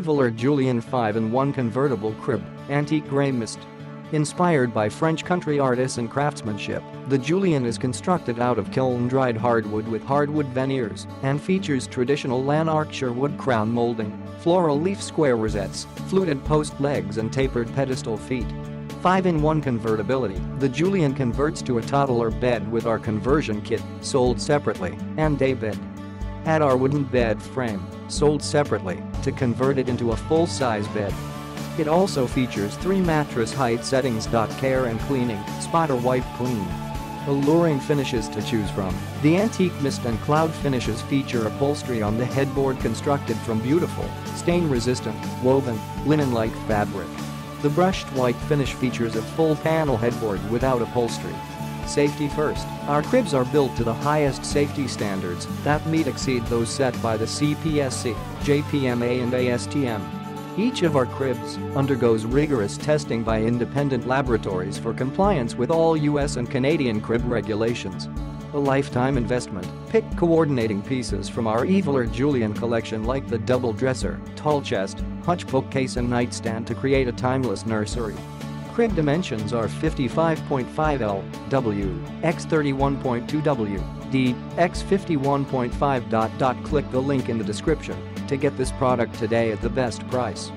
Evolur Julienne 5-in-1 convertible crib, antique grey mist. Inspired by French country artists and craftsmanship, the Julienne is constructed out of kiln-dried hardwood with hardwood veneers and features traditional Lanarkshire wood crown molding, floral leaf square rosettes, fluted post legs and tapered pedestal feet. 5-in-1 convertibility. The Julienne converts to a toddler bed with our conversion kit, sold separately, and day bed. Add our wooden bed frame, sold separately, to convert it into a full-size bed. It also features 3 mattress height settings. Care and cleaning, spot or wipe clean. Alluring finishes to choose from. The antique mist and cloud finishes feature upholstery on the headboard constructed from beautiful, stain-resistant, woven, linen-like fabric. The brushed white finish features a full panel headboard without upholstery. Safety first. Our cribs are built to the highest safety standards that exceed those set by the CPSC, JPMA and ASTM. Each of our cribs undergoes rigorous testing by independent laboratories for compliance with all US and Canadian crib regulations. A lifetime investment. Pick coordinating pieces from our Evolur Julienne collection like the double dresser, tall chest, hutch bookcase and nightstand to create a timeless nursery. Crib dimensions are 55.5L, W, X 31.2 W, D, X 51.5. Click the link in the description to get this product today at the best price.